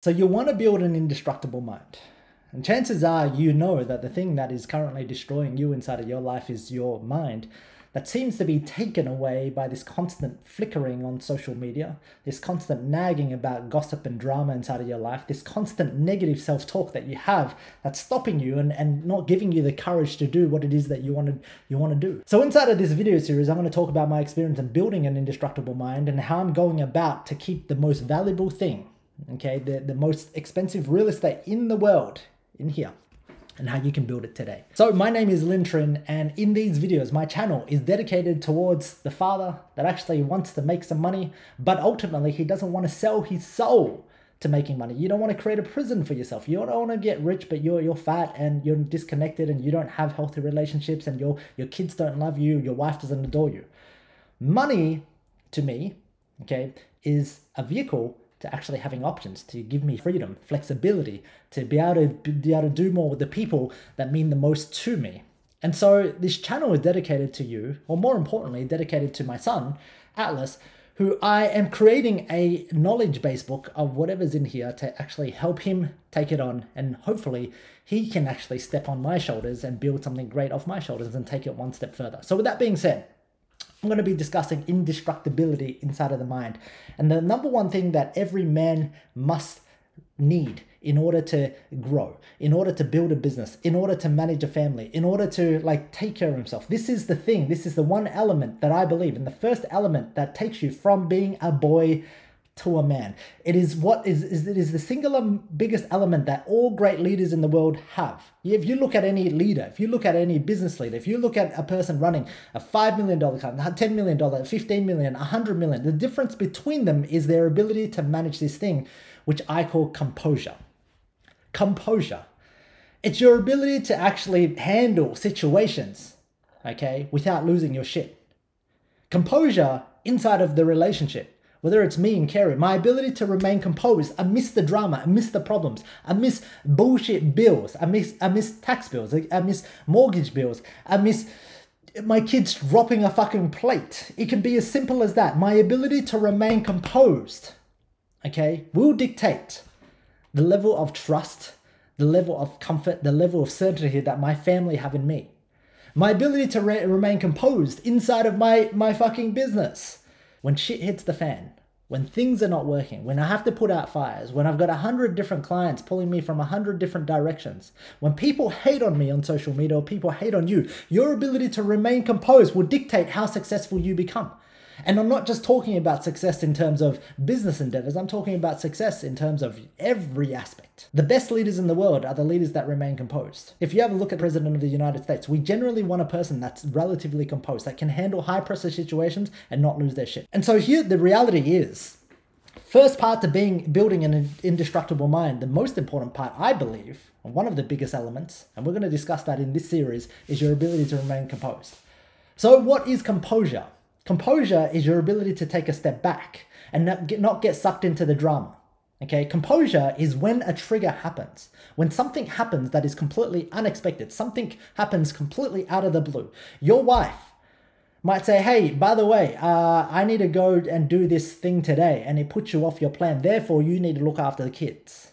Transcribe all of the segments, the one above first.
So you want to build an indestructible mind. And chances are you know that the thing that is currently destroying you inside of your life is your mind. That seems to be taken away by this constant flickering on social media, this constant nagging about gossip and drama inside of your life, this constant negative self-talk that you have that's stopping you and not giving you the courage to do what it is that you want to do. So inside of this video series, I'm going to talk about my experience in building an indestructible mind and how I'm going about to keep the most valuable thing, okay, the most expensive real estate in the world in here, and how you can build it today. So my name is Linh Trinh, and in these videos, my channel is dedicated towards the father that actually wants to make some money, but ultimately he doesn't want to sell his soul to making money. You don't want to create a prison for yourself. You don't want to get rich, but you're fat and you're disconnected and you don't have healthy relationships and your kids don't love you, your wife doesn't adore you. Money, to me, okay, is a vehicle to actually having options, to give me freedom, flexibility, to be able to do more with the people that mean the most to me. And so this channel is dedicated to you, or more importantly, dedicated to my son, Atlas, who I am creating a knowledge-based book of whatever's in here to actually help him take it on. And hopefully he can actually step on my shoulders and build something great off my shoulders and take it one step further. So with that being said, I'm going to be discussing indestructibility inside of the mind. And the number one thing that every man must need in order to grow, in order to build a business, in order to manage a family, in order to like take care of himself. This is the thing. This is the one element that I believe in, the first element that takes you from being a boy to a man. It is it is the singular biggest element that all great leaders in the world have. If you look at any leader, if you look at any business leader, if you look at a person running a $5 million company, $10 million, $15 million, $100 million, the difference between them is their ability to manage this thing, which I call composure. Composure. It's your ability to actually handle situations, okay, without losing your shit. Composure inside of the relationship. Whether it's me and Carrie, my ability to remain composed amidst the drama, amidst the problems, amidst bullshit bills, amidst tax bills, amidst mortgage bills, amidst my kids dropping a fucking plate. It can be as simple as that. My ability to remain composed, okay, will dictate the level of trust, the level of comfort, the level of certainty that my family have in me. My ability to remain composed inside of my fucking business. When shit hits the fan, when things are not working, when I have to put out fires, when I've got 100 different clients pulling me from 100 different directions, when people hate on me on social media or people hate on you, your ability to remain composed will dictate how successful you become. And I'm not just talking about success in terms of business endeavors, I'm talking about success in terms of every aspect. The best leaders in the world are the leaders that remain composed. If you have a look at the President of the United States, we generally want a person that's relatively composed, that can handle high pressure situations and not lose their shit. And so here the reality is, first part to building an indestructible mind, the most important part I believe, and one of the biggest elements, and we're going to discuss that in this series, is your ability to remain composed. So what is composure? Composure is your ability to take a step back and not get sucked into the drama, okay? Composure is when a trigger happens, when something happens that is completely unexpected, something happens completely out of the blue. Your wife might say, hey, by the way, I need to go and do this thing today, and it puts you off your plan, therefore you need to look after the kids.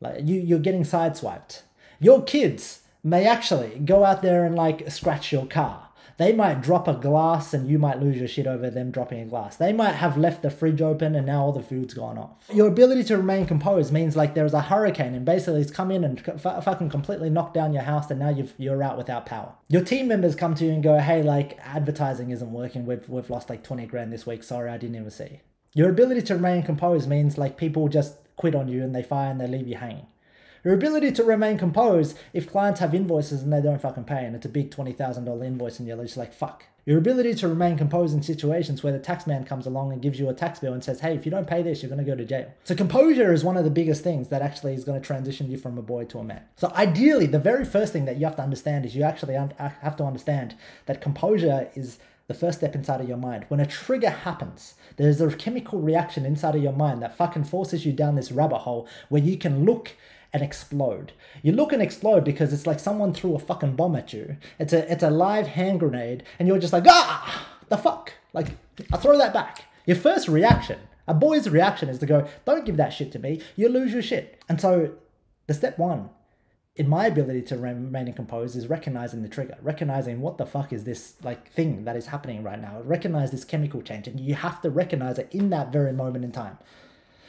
Like you're getting sideswiped. Your kids may actually go out there and like scratch your car. They might drop a glass and you might lose your shit over them dropping a glass. They might have left the fridge open and now all the food's gone off. Your ability to remain composed means like there's a hurricane and basically it's come in and fucking completely knocked down your house and now you're out without power. Your team members come to you and go, hey, like advertising isn't working. We've lost like 20 grand this week. Sorry, I didn't even see. Your ability to remain composed means like people just quit on you and they fire and they leave you hanging. Your ability to remain composed if clients have invoices and they don't fucking pay and it's a big $20,000 invoice and you're just like, fuck. Your ability to remain composed in situations where the tax man comes along and gives you a tax bill and says, hey, if you don't pay this, you're going to go to jail. So composure is one of the biggest things that actually is going to transition you from a boy to a man. So ideally, the very first thing that you have to understand is you actually have to understand that composure is the first step inside of your mind. When a trigger happens, there's a chemical reaction inside of your mind that fucking forces you down this rabbit hole where you can look and explode. You look and explode because it's like someone threw a fucking bomb at you. It's a live hand grenade and you're just like, ah, the fuck? Like, I throw that back. Your first reaction A boy's reaction is to go, don't give that shit to me, you lose your shit. And so the step one in my ability to remain composed is recognizing the trigger, recognizing what the fuck is this like thing that is happening right now. Recognize this chemical change, and you have to recognize it in that very moment in time.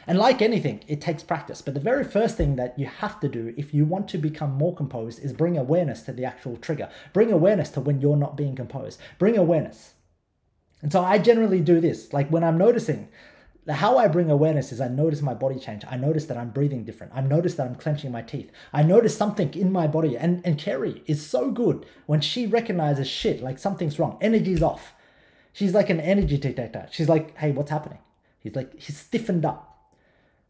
And like anything, it takes practice. But the very first thing that you have to do if you want to become more composed is bring awareness to the actual trigger. Bring awareness to when you're not being composed. Bring awareness. And so I generally do this. Like when I'm noticing, how I bring awareness is I notice my body change. I notice that I'm breathing different. I notice that I'm clenching my teeth. I notice something in my body. And Carrie is so good when she recognizes shit, like something's wrong. Energy's off. She's like an energy detector. She's like, hey, what's happening? He's like, he's stiffened up.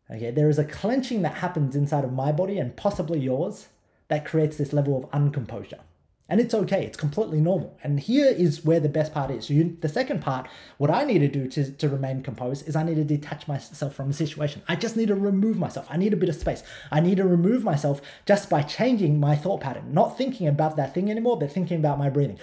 Okay, there is a clenching that happens inside of my body and possibly yours that creates this level of uncomposure. And it's okay, it's completely normal. And here is where the best part is. The second part, what I need to do to remain composed is I need to detach myself from the situation. I just need to remove myself. I need a bit of space. I need to remove myself just by changing my thought pattern, not thinking about that thing anymore, but thinking about my breathing.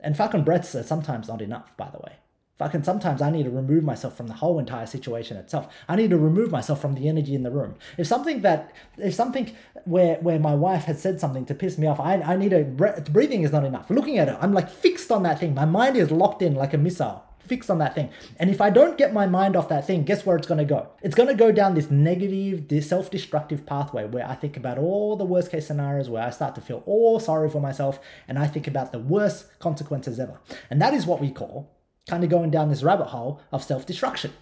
And fucking breaths are sometimes not enough, by the way. Fucking sometimes I need to remove myself from the whole entire situation itself. I need to remove myself from the energy in the room. If something that, if something where my wife has said something to piss me off, I need to, breathing is not enough. Looking at it, I'm like fixed on that thing. My mind is locked in like a missile, fixed on that thing. And if I don't get my mind off that thing, guess where it's gonna go? It's gonna go down this negative, this self-destructive pathway where I think about all the worst case scenarios, where I start to feel all sorry for myself, and I think about the worst consequences ever. And that is what we call kind of going down this rabbit hole of self-destruction.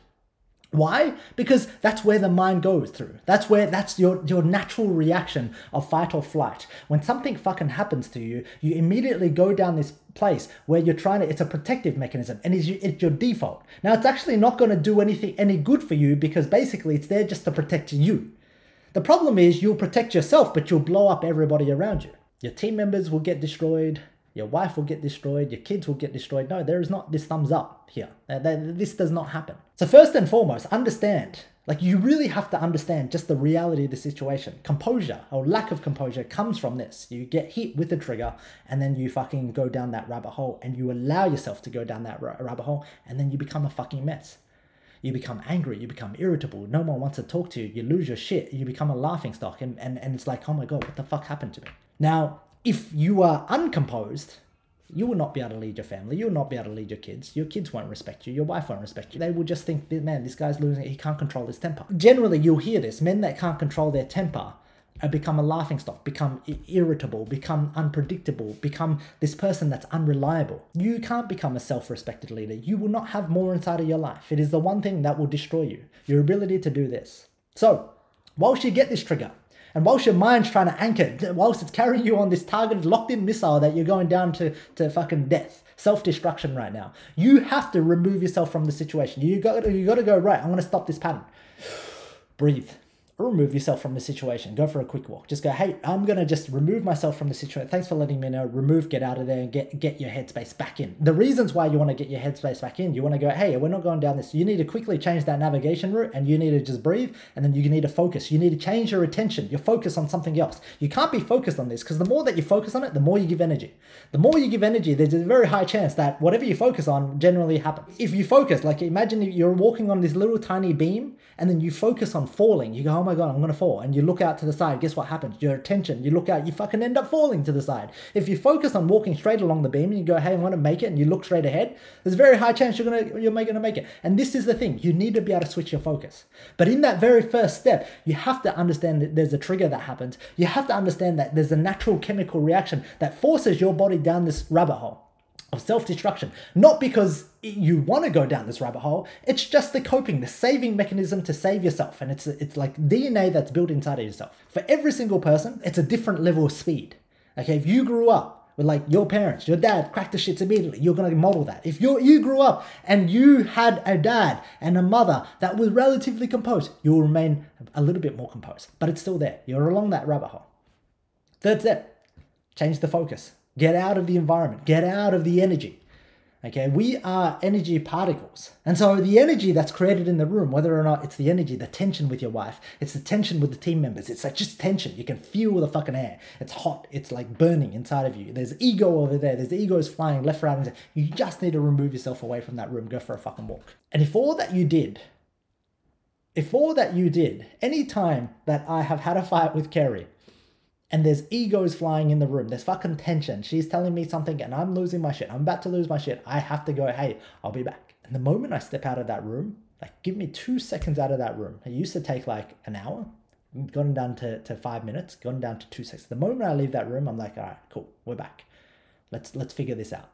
Why? Because that's where the mind goes through. That's where, that's your natural reaction of fight or flight. When something fucking happens to you, you immediately go down this place where you're trying to, it's a protective mechanism, and it's your default. Now, it's actually not going to do anything, any good for you, because basically it's there just to protect you. The problem is you'll protect yourself, but you'll blow up everybody around you. Your team members will get destroyed. Your wife will get destroyed, your kids will get destroyed. No, there is not this thumbs up here. This does not happen. So first and foremost, understand. Like, you really have to understand just the reality of the situation. Composure or lack of composure comes from this. You get hit with the trigger, and then you fucking go down that rabbit hole, and you allow yourself to go down that rabbit hole, and then you become a fucking mess. You become angry, you become irritable, no one wants to talk to you, you lose your shit, you become a laughingstock, and it's like, oh my God, what the fuck happened to me? Now, if you are uncomposed, you will not be able to lead your family. You will not be able to lead your kids won't respect you, your wife won't respect you. They will just think, man, this guy's losing it, he can't control his temper. Generally, you'll hear this, men that can't control their temper become a laughingstock, become irritable, become unpredictable, become this person that's unreliable. You can't become a self-respected leader. You will not have more inside of your life. It is the one thing that will destroy you, your ability to do this. So, whilst you get this trigger, and whilst your mind's trying to anchor, whilst it's carrying you on this targeted, locked-in missile that you're going down to fucking death, self-destruction right now, you have to remove yourself from the situation. You got to go, right, I'm going to stop this pattern. Breathe. Remove yourself from the situation. Go for a quick walk. Just go, hey, I'm going to just remove myself from the situation. Thanks for letting me know. Remove, get out of there, and get your headspace back in. The reasons why you want to get your headspace back in, you want to go, hey, we're not going down this. You need to quickly change that navigation route, and you need to just breathe, and then you need to focus. You need to change your attention, your focus on something else. You can't be focused on this, because the more that you focus on it, the more you give energy. The more you give energy, there's a very high chance that whatever you focus on generally happens. If you focus, like imagine you're walking on this little tiny beam, and then you focus on falling. You go, oh my God, I'm gonna fall. And you look out to the side, guess what happens? Your attention, you look out, you fucking end up falling to the side. If you focus on walking straight along the beam and you go, hey, I'm gonna make it, and you look straight ahead, there's a very high chance you're gonna make it. And this is the thing, you need to be able to switch your focus. But in that very first step, you have to understand that there's a trigger that happens. You have to understand that there's a natural chemical reaction that forces your body down this rabbit hole of self-destruction, not because you want to go down this rabbit hole. It's just the coping, the saving mechanism to save yourself. And it's like DNA that's built inside of yourself. For every single person, it's a different level of speed. Okay, if you grew up with like your parents, your dad cracked the shits immediately, you're going to model that. If you grew up and you had a dad and a mother that was relatively composed, you'll remain a little bit more composed, but it's still there. You're along that rabbit hole. Third step, change the focus. Get out of the environment, get out of the energy. Okay, we are energy particles. And so the energy that's created in the room, whether or not it's the energy, the tension with your wife, it's the tension with the team members, it's like just tension. You can feel the fucking air. It's hot. It's like burning inside of you. There's ego over there. There's the egos flying left, right, and you just need to remove yourself away from that room. Go for a fucking walk. And if all that you did, any time that I have had a fight with Carrie, and there's egos flying in the room, there's fucking tension, she's telling me something and I'm losing my shit, I'm about to lose my shit, I have to go, hey, I'll be back. And the moment I step out of that room, like give me 2 seconds out of that room. It used to take like an hour, gone down to 5 minutes, gone down to 2 seconds. The moment I leave that room, I'm like, all right, cool, we're back. Let's figure this out.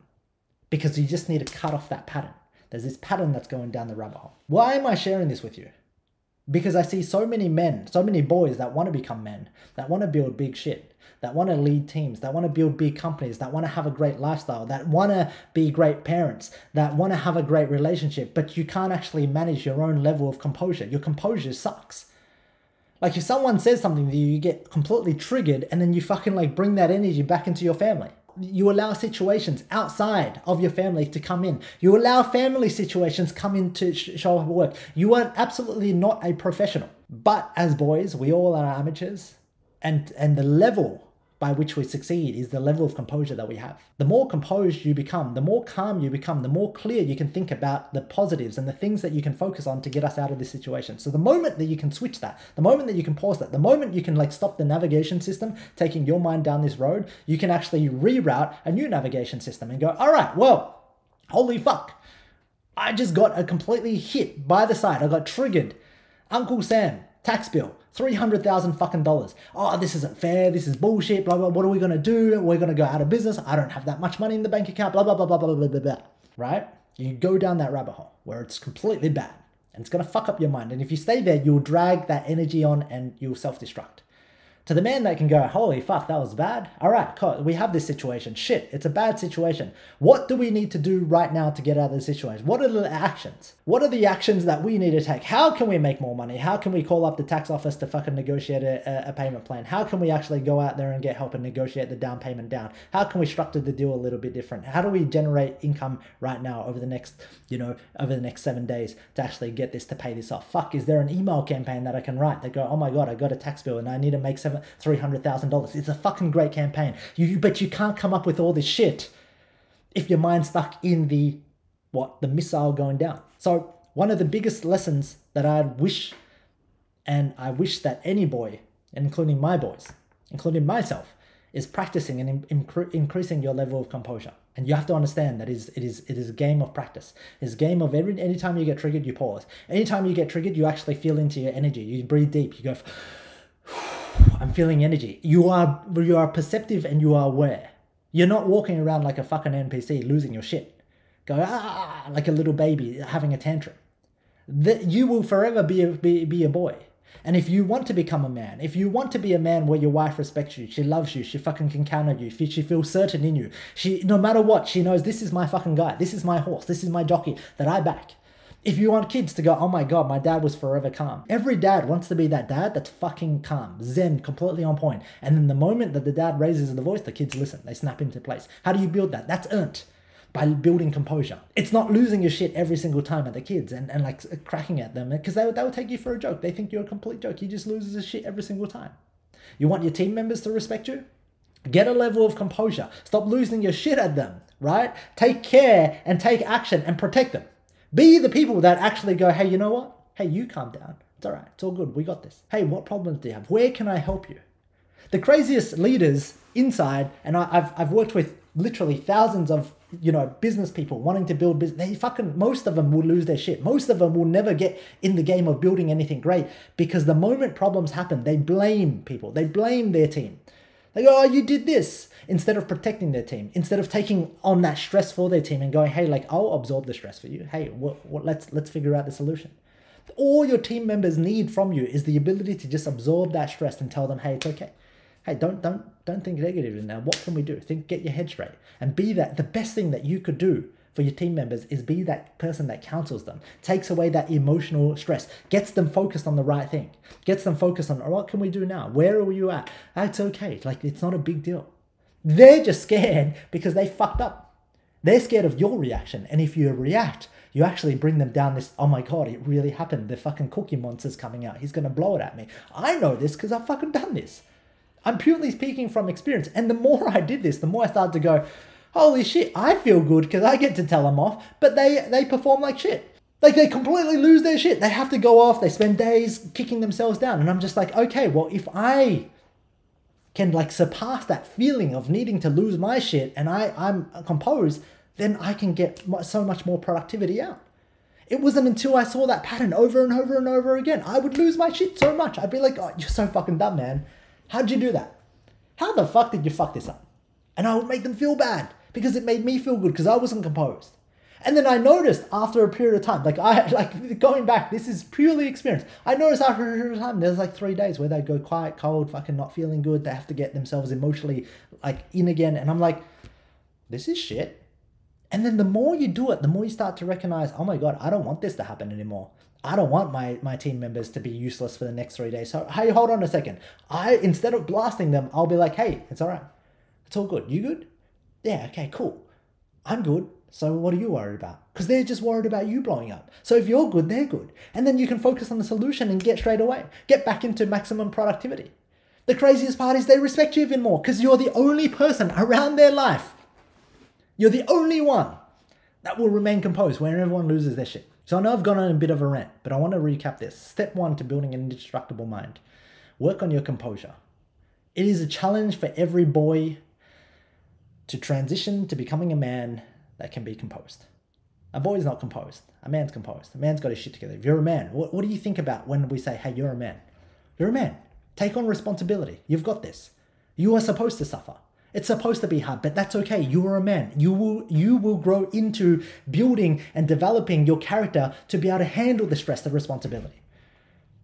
Because you just need to cut off that pattern. There's this pattern that's going down the rabbit hole. Why am I sharing this with you? Because I see so many men, so many boys that want to become men, that want to build big shit, that want to lead teams, that want to build big companies, that want to have a great lifestyle, that want to be great parents, that want to have a great relationship, but you can't actually manage your own level of composure. Your composure sucks. Like if someone says something to you, you get completely triggered and then you fucking like bring that energy back into your family. You allow situations outside of your family to come in. You allow family situations come in to show up at work. You are absolutely not a professional. But as boys, we all are amateurs. And the level by which we succeed is the level of composure that we have. The more composed you become, the more calm you become, the more clear you can think about the positives and the things that you can focus on to get us out of this situation. So the moment that you can switch that, the moment that you can pause that, the moment you can like stop the navigation system taking your mind down this road, you can actually reroute a new navigation system and go, all right, well, holy fuck, I just got a completely hit by the side. I got triggered. Uncle Sam, tax bill. $300,000 fucking dollars. Oh, this isn't fair. This is bullshit. Blah, blah. What are we going to do? We're going to go out of business. I don't have that much money in the bank account. Blah, blah, blah, blah, blah, blah, blah, blah. Right? You go down that rabbit hole where it's completely bad and it's going to fuck up your mind. And if you stay there, you'll drag that energy on and you'll self-destruct. To the man that can go, holy fuck, that was bad. All right, we have this situation. Shit, it's a bad situation. What do we need to do right now to get out of this situation? What are the actions? What are the actions that we need to take? How can we make more money? How can we call up the tax office to fucking negotiate a payment plan? How can we actually go out there and get help and negotiate the down payment down? How can we structure the deal a little bit different? How do we generate income right now over the next, over the next 7 days to actually get this, to pay this off? Fuck, is there an email campaign that I can write that go, oh my God, I got a tax bill and I need to make $300,000. It's a fucking great campaign. But you can't come up with all this shit if your mind's stuck in the missile going down. So one of the biggest lessons that I wish that any boy, including my boys, including myself, is practicing and increasing your level of composure. And you have to understand that it is a game of practice. It's a game of any time you get triggered, you pause. Anytime you get triggered, you actually feel into your energy. You breathe deep. You go, I'm feeling energy. You are perceptive and you are aware. You're not walking around like a fucking NPC losing your shit. Go, ah, like a little baby having a tantrum. You will forever be a boy. And if you want to become a man, if you want to be a man where your wife respects you, she loves you, she fucking can count on you, she feels certain in you, no matter what, she knows this is my fucking guy, this is my horse, this is my jockey that I back. If you want kids to go, oh my God, my dad was forever calm. Every dad wants to be that dad that's fucking calm, zen, completely on point. And then the moment that the dad raises the voice, the kids listen, they snap into place. How do you build that? That's earned by building composure. It's not losing your shit every single time at the kids and like cracking at them because they will take you for a joke. They think you're a complete joke. You just lose your shit every single time. You want your team members to respect you? Get a level of composure. Stop losing your shit at them, right? Take care and take action and protect them. Be the people that actually go, hey, you know what? Hey, you calm down. It's all right. It's all good. We got this. Hey, what problems do you have? Where can I help you? The craziest leaders inside, and I've worked with literally thousands of, business people wanting to build business. Most of them will lose their shit. Most of them will never get in the game of building anything great because the moment problems happen, they blame people. They blame their team. They go, oh, you did this, instead of protecting their team, instead of taking on that stress for their team and going, hey, like, I'll absorb the stress for you. Hey, let's figure out the solution. All your team members need from you is the ability to just absorb that stress and tell them, hey, it's okay. Hey, don't think negatively now. What can we do? Get your head straight and be that. The best thing that you could do for your team members is be that person that counsels them, takes away that emotional stress, gets them focused on the right thing, gets them focused on, oh, what can we do now? Where are you at? That's okay. Like, it's not a big deal. They're just scared because they fucked up. They're scared of your reaction, and if you react, you actually bring them down this, oh my god, it really happened, the fucking Cookie Monster's coming out, he's gonna blow it at me. I know this because I've fucking done this. I'm purely speaking from experience, and the more I did this, the more I started to go, holy shit, I feel good because I get to tell them off, but they perform like shit. Like, they completely lose their shit. They have to go off, they spend days kicking themselves down, and I'm just like, okay, well, if I can like surpass that feeling of needing to lose my shit and I'm composed, then I can get so much more productivity out. It wasn't until I saw that pattern over and over and over again. I would lose my shit so much. I'd be like, oh, you're so fucking dumb, man. How'd you do that? How the fuck did you fuck this up? And I would make them feel bad because it made me feel good because I wasn't composed. And then I noticed after a period of time, like going back, this is purely experience. I noticed after a period of time, there's like 3 days where they go quiet, cold, fucking not feeling good. They have to get themselves emotionally like in again. And I'm like, this is shit. And then the more you do it, the more you start to recognize, oh my God, I don't want this to happen anymore. I don't want my team members to be useless for the next 3 days. So hey, hold on a second. Instead of blasting them, I'll be like, hey, it's all right. It's all good. You good? Yeah. Okay, cool. I'm good. So what are you worried about? Because they're just worried about you blowing up. So if you're good, they're good. And then you can focus on the solution and get straight away. Get back into maximum productivity. The craziest part is they respect you even more because you're the only person around their life. You're the only one that will remain composed when everyone loses their shit. So I know I've gone on a bit of a rant, but I want to recap this. Step one to building an indestructible mind. Work on your composure. It is a challenge for every boy to transition to becoming a man that can be composed. A boy's not composed. A man's composed. A man's got his shit together. If you're a man, what do you think about when we say, hey, you're a man? You're a man. Take on responsibility. You've got this. You are supposed to suffer. It's supposed to be hard, but that's okay. You are a man. You will grow into building and developing your character to be able to handle the stress, the responsibility.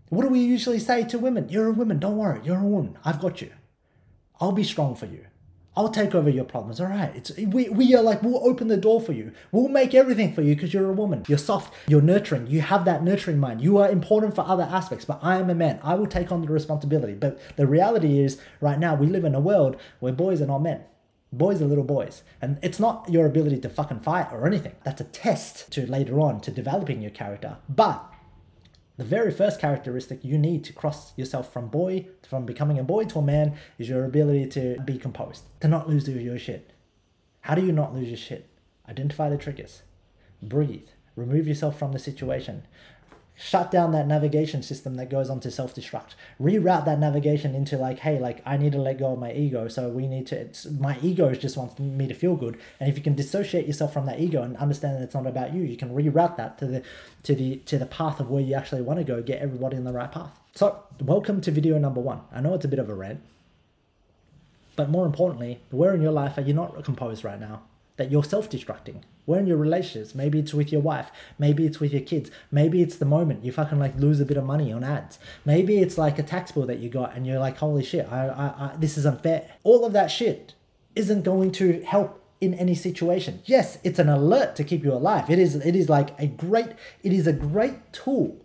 What do we usually say to women? You're a woman. Don't worry. You're a woman. I've got you. I'll be strong for you. I'll take over your problems. All right. We are like, we'll open the door for you. We'll make everything for you because you're a woman. You're soft. You're nurturing. You have that nurturing mind. You are important for other aspects, but I am a man. I will take on the responsibility. But the reality is right now we live in a world where boys are not men. Boys are little boys. And it's not your ability to fucking fight or anything. That's a test to later on to developing your character. But the very first characteristic you need to cross yourself from becoming a boy to a man is your ability to be composed, to not lose your shit. How do you not lose your shit? Identify the triggers, breathe, remove yourself from the situation, shut down that navigation system that goes on to self-destruct, reroute that navigation into like, hey, like I need to let go of my ego. So my ego just wants me to feel good. And if you can dissociate yourself from that ego and understand that it's not about you, you can reroute that to the path of where you actually want to go, get everybody on the right path. So welcome to video number one. I know it's a bit of a rant, but more importantly, where in your life are you not composed right now? That you're self-destructing. Where in your relationships? Maybe it's with your wife. Maybe it's with your kids. Maybe it's the moment you fucking like lose a bit of money on ads. Maybe it's like a tax bill that you got and you're like, holy shit, I this is unfair. All of that shit isn't going to help in any situation. Yes, it's an alert to keep you alive. It is a great tool.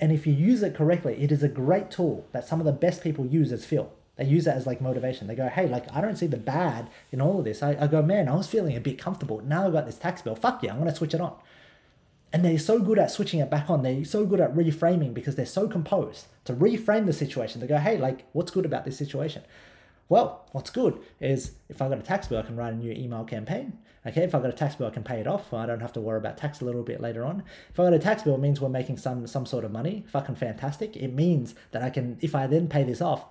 And if you use it correctly, it is a great tool that some of the best people use as fuel. They use that as like motivation. They go, hey, like, I don't see the bad in all of this. I go, man, I was feeling a bit comfortable. Now I've got this tax bill. Fuck yeah, I'm going to switch it on. And they're so good at switching it back on. They're so good at reframing because they're so composed to reframe the situation. They go, hey, like, what's good about this situation? Well, what's good is if I've got a tax bill, I can write a new email campaign. Okay, if I've got a tax bill, I can pay it off. I don't have to worry about tax a little bit later on. If I've got a tax bill, it means we're making some sort of money. Fucking fantastic. It means that I can, if I then pay this off,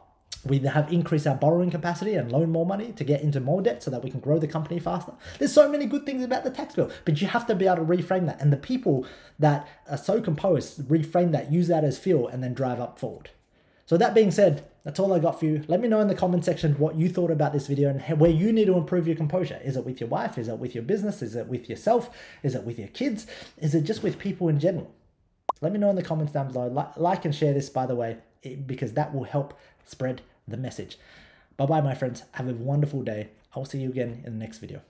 we have increased our borrowing capacity and loan more money to get into more debt so that we can grow the company faster. There's so many good things about the tax bill, but you have to be able to reframe that. And the people that are so composed reframe that, use that as fuel, and then drive up forward. So that being said, that's all I got for you. Let me know in the comment section what you thought about this video and where you need to improve your composure. Is it with your wife? Is it with your business? Is it with yourself? Is it with your kids? Is it just with people in general? Let me know in the comments down below. Like and share this, by the way, because that will help spread the message. Bye bye, my friends. Have a wonderful day. I'll see you again in the next video.